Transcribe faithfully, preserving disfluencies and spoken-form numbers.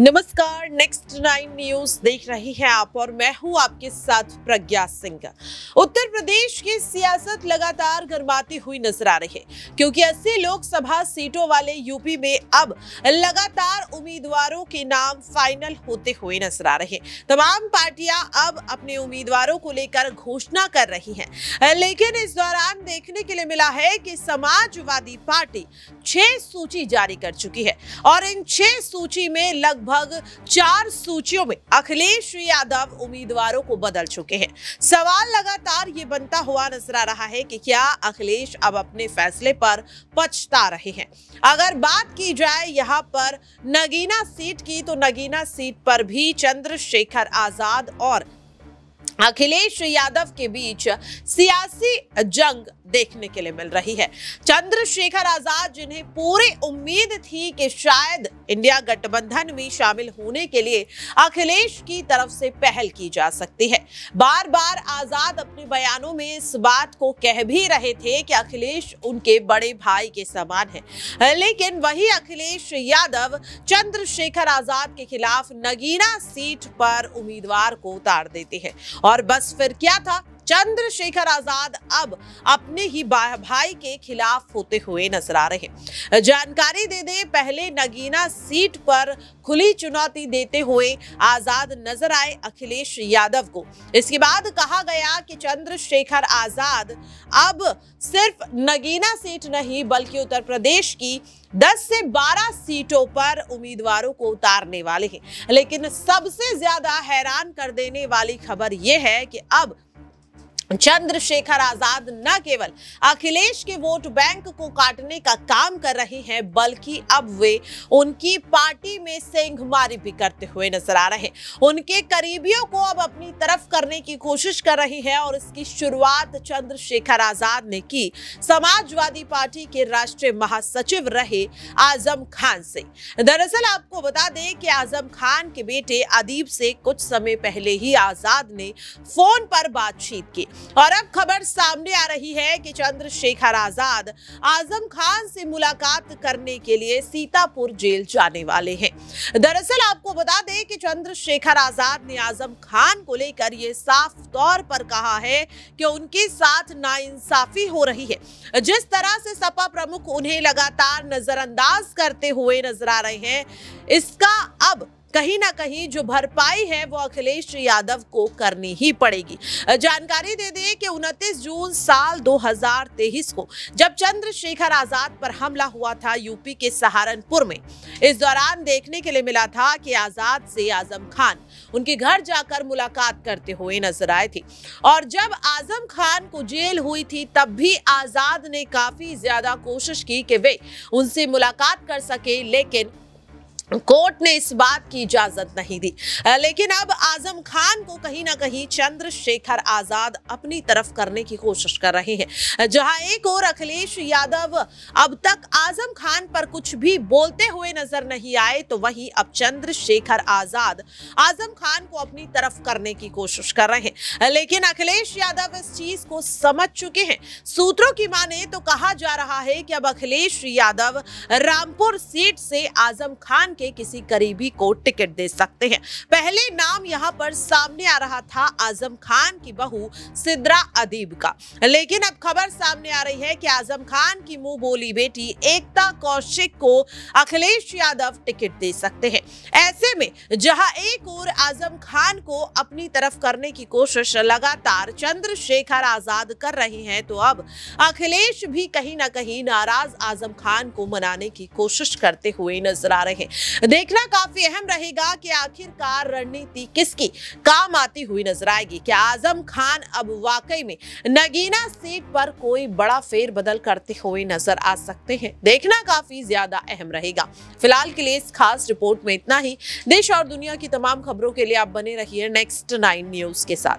नमस्कार, next nine news देख रही हैं आप और मैं हूं आपके साथ प्रज्ञा सिंह। उत्तर प्रदेश की सियासत लगातार गर्माती हुई नजर आ रही है क्योंकि अस्सी लोकसभा सीटों वाले यूपी में अब लगातार उम्मीदवारों के नाम फाइनल होते हुए नजर आ रहे हैं। तमाम पार्टियां अब अपने उम्मीदवारों को लेकर घोषणा कर रही हैं, लेकिन इस दौरान देखने के लिए मिला है कि समाजवादी पार्टी छह सूची जारी कर चुकी है और इन छह सूची में लग लगभग चार सूचियों में अखिलेश यादव उम्मीदवारों को बदल चुके हैं। सवाल लगातार ये बनता हुआ नजर आ रहा है कि क्या अखिलेश अब अपने फैसले पर पछता रहे हैं। अगर बात की जाए यहाँ पर नगीना सीट की, तो नगीना सीट पर भी चंद्रशेखर आजाद और अखिलेश यादव के बीच सियासी जंग देखने के लिए मिल रही है। चंद्रशेखर आजाद, जिन्हें पूरी उम्मीद थी कि शायद इंडिया गठबंधन में शामिल होने के लिए अखिलेश की तरफ से पहल की जा सकती है, बार बार आजाद अपने बयानों में इस बात को कह भी रहे थे कि अखिलेश उनके बड़े भाई के समान है, लेकिन वही अखिलेश यादव चंद्रशेखर आजाद के खिलाफ नगीना सीट पर उम्मीदवार को उतार देते हैं और बस फिर क्या था, चंद्रशेखर आजाद अब अपने ही भाई के खिलाफ होते हुए नजर आ रहे हैं। जानकारी दे दे, पहले नगीना सीट पर खुली चुनौती देते हुए आजाद नजर आए अखिलेश यादव को। इसके बाद कहा गया कि चंद्रशेखर आजाद अब सिर्फ नगीना सीट नहीं बल्कि उत्तर प्रदेश की दस से बारह सीटों पर उम्मीदवारों को उतारने वाले हैं, लेकिन सबसे ज्यादा हैरान कर देने वाली खबर यह है कि अब चंद्रशेखर आजाद न केवल अखिलेश के वोट बैंक को काटने का काम कर रहे हैं बल्कि अब वे उनकी पार्टी में सेंधमारी भी करते हुए नजर आ रहे हैं। उनके करीबियों को अब अपनी तरफ करने की कोशिश कर रही है और इसकी शुरुआत चंद्रशेखर आजाद ने की समाजवादी पार्टी के राष्ट्रीय महासचिव रहे आजम खान से। दरअसल आपको बता दें कि आजम खान के बेटे अदीब से कुछ समय पहले ही आजाद ने फोन पर बातचीत की और अब खबर सामने आ रही है कि चंद्रशेखर आजाद आजम खान से मुलाकात करने के लिए सीतापुर जेल जाने वाले हैं। दरअसल आपको बता दें कि चंद्रशेखर आजाद ने आजम खान को लेकर यह साफ तौर पर कहा है कि उनके साथ नाइंसाफी हो रही है। जिस तरह से सपा प्रमुख उन्हें लगातार नजरअंदाज करते हुए नजर आ रहे हैं, इसका अब कहीं ना कहीं जो भरपाई है वो अखिलेश यादव को करनी ही पड़ेगी। जानकारी दे दें कि उनतीस जून साल दो हज़ार तेईस को जब चंद्रशेखर आजाद पर हमला हुआ था यूपी के सहारनपुर में, इस दौरान देखने के लिए मिला था कि आजाद से आजम खान उनके घर जाकर मुलाकात करते हुए नजर आए थे और जब आजम खान को जेल हुई थी तब भी आजाद ने काफी ज्यादा कोशिश की कि वे उनसे मुलाकात कर सके, लेकिन कोर्ट ने इस बात की इजाजत नहीं दी। लेकिन अब आजम खान को कहीं ना कहीं चंद्रशेखर आजाद अपनी तरफ करने की कोशिश कर रहे हैं। जहां एक और अखिलेश यादव अब तक आजम खान पर कुछ भी बोलते हुए नजर नहीं आए, तो वहीं अब चंद्रशेखर आजाद आजम खान को अपनी तरफ करने की कोशिश कर रहे हैं, लेकिन अखिलेश यादव इस चीज को समझ चुके हैं। सूत्रों की माने तो कहा जा रहा है कि अब अखिलेश यादव रामपुर सीट से आजम खान के किसी करीबी को टिकट दे सकते हैं। पहले नाम यहां पर सामने आ रहा था आजम खान की बहू सिद्रा अदीब का, लेकिन अब खबर सामने आ रही है कि आजम खान की मुंह बोली बेटी एकता कौशिक को अखिलेश यादव टिकट दे सकते हैं। ऐसे में जहां एक और आजम खान को अपनी तरफ करने की कोशिश लगातार चंद्रशेखर आजाद कर रहे हैं, तो अब अखिलेश भी कहीं ना कहीं नाराज आजम खान को मनाने की कोशिश करते हुए नजर आ रहे हैं। देखना काफी अहम रहेगा कि आखिरकार रणनीति किसकी काम आती हुई नजर आएगी। क्या आजम खान अब वाकई में नगीना सीट पर कोई बड़ा फेरबदल करते हुए नजर आ सकते हैं? देखना काफी ज्यादा अहम रहेगा। फिलहाल के लिए इस खास रिपोर्ट में इतना ही। देश और दुनिया की तमाम खबरों के लिए आप बने रहिए नेक्स्ट नाइन न्यूज के साथ।